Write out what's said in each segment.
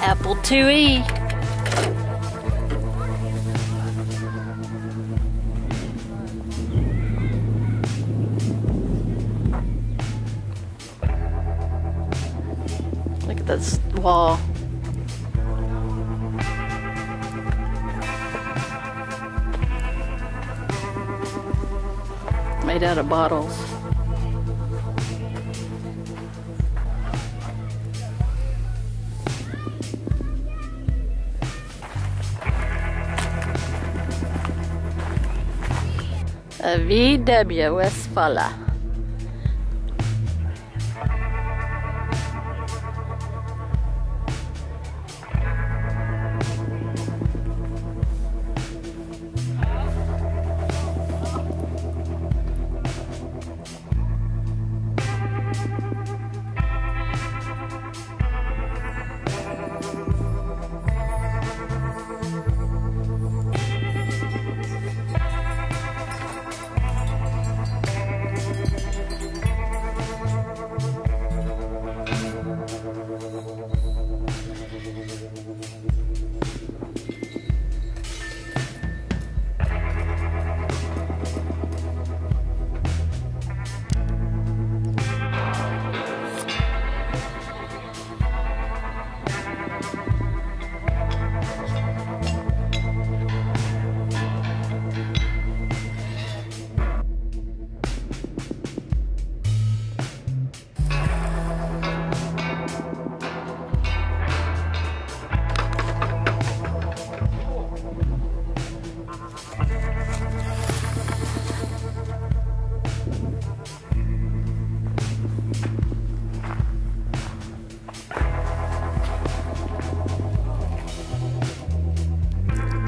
Apple 2E. Look at this wall. Made out of bottles. A VW Westfalia.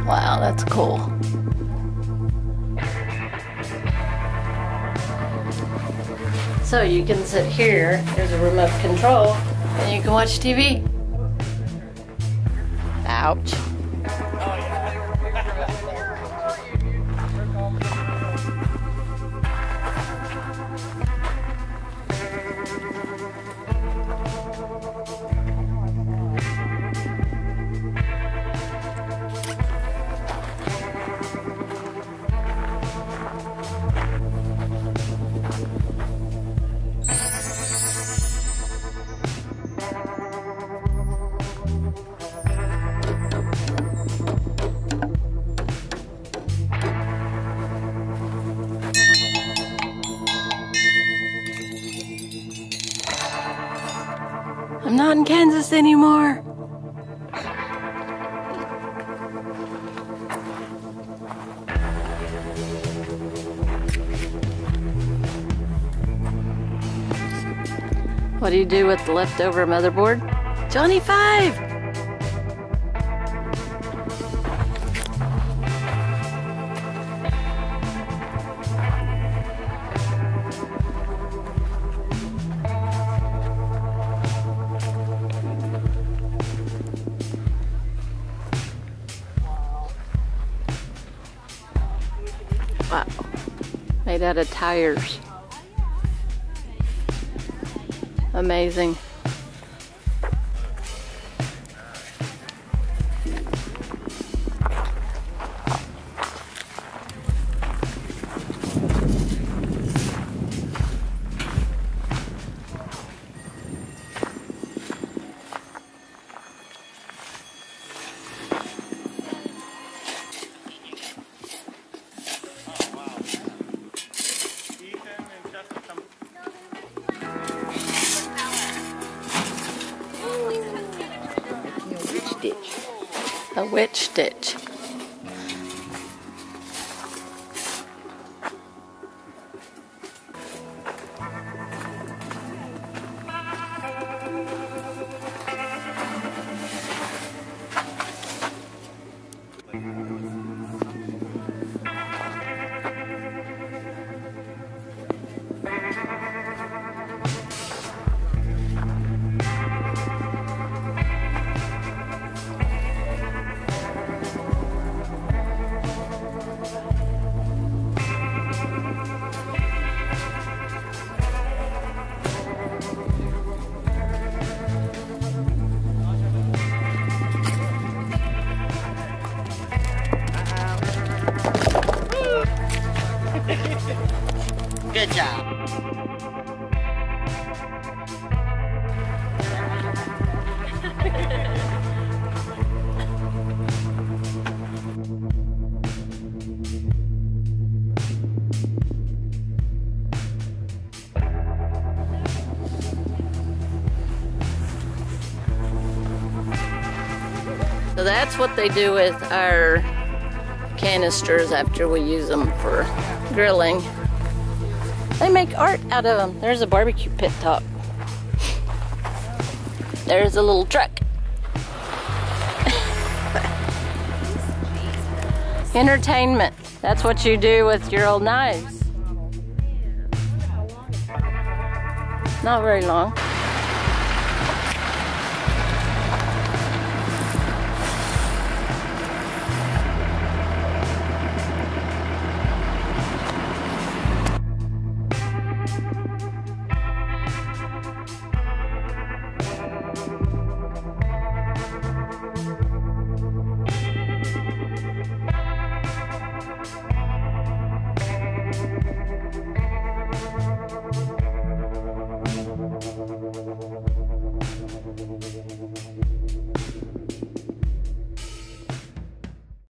Wow, that's cool. So you can sit here, there's a remote control, and you can watch TV. Ouch. I'm not in Kansas anymore. What do you do with the leftover motherboard? Johnny 5! Wow, made out of tires. Amazing. a witch stitch. Good job. So that's what they do with our canisters after we use them for grilling. They make art out of them. There's a barbecue pit top. There's a little truck. Entertainment. That's what you do with your old knives. Not very long.